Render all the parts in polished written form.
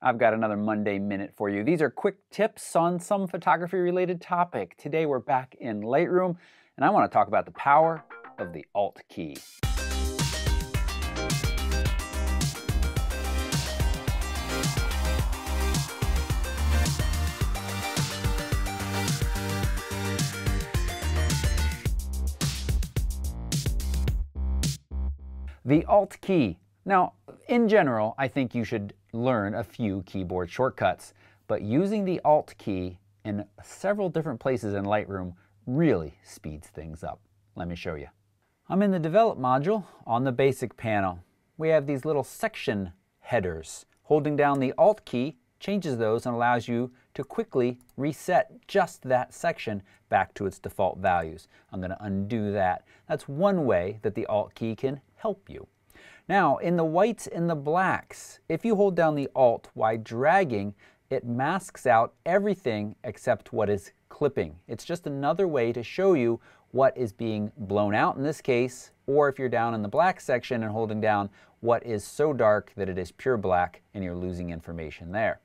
I've got another Monday Minute for you. These are quick tips on some photography-related topic. Today we're back in Lightroom, and I want to talk about the power of the Alt key. The Alt key. Now, in general, I think you should learn a few keyboard shortcuts, but using the Alt key in several different places in Lightroom really speeds things up. Let me show you. I'm in the Develop module on the Basic panel. We have these little section headers. Holding down the Alt key changes those and allows you to quickly reset just that section back to its default values. I'm going to undo that. That's one way that the Alt key can help you. Now, in the whites and the blacks, if you hold down the Alt while dragging, it masks out everything except what is clipping. It's just another way to show you what is being blown out in this case, or if you're down in the black section and holding down what is so dark that it is pure black and you're losing information there.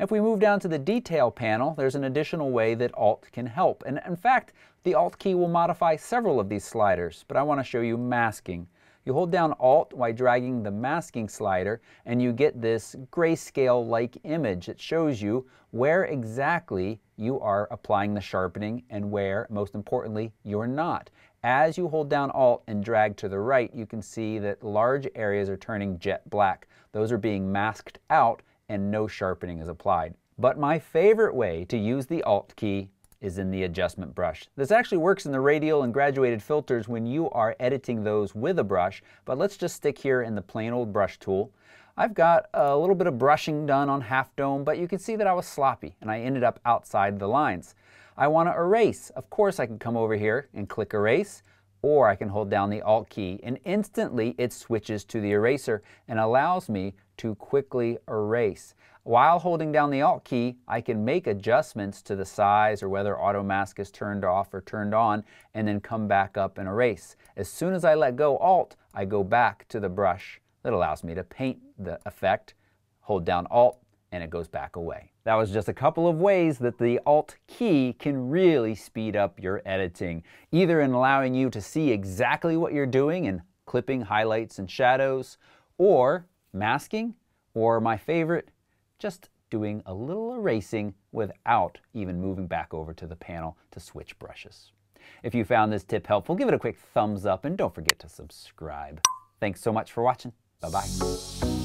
If we move down to the Detail panel, there's an additional way that Alt can help. And in fact, the Alt key will modify several of these sliders, but I want to show you masking. You hold down Alt while dragging the masking slider, and you get this grayscale-like image that shows you where exactly you are applying the sharpening and where, most importantly, you're not. As you hold down Alt and drag to the right, you can see that large areas are turning jet black. Those are being masked out and no sharpening is applied. But my favorite way to use the Alt key is in the adjustment brush. This actually works in the radial and graduated filters when you are editing those with a brush, but let's just stick here in the plain old brush tool. I've got a little bit of brushing done on Half Dome, but you can see that I was sloppy and I ended up outside the lines. I want to erase. Of course I can come over here and click erase, or I can hold down the Alt key and instantly it switches to the eraser and allows me to quickly erase. While holding down the Alt key, I can make adjustments to the size or whether auto mask is turned off or turned on, and then come back up and erase. As soon as I let go Alt, I go back to the brush that allows me to paint the effect, hold down Alt, and it goes back away. That was just a couple of ways that the Alt key can really speed up your editing, either in allowing you to see exactly what you're doing and clipping highlights and shadows, or masking, or my favorite, just doing a little erasing without even moving back over to the panel to switch brushes. If you found this tip helpful, give it a quick thumbs up and don't forget to subscribe. Thanks so much for watching. Bye-bye.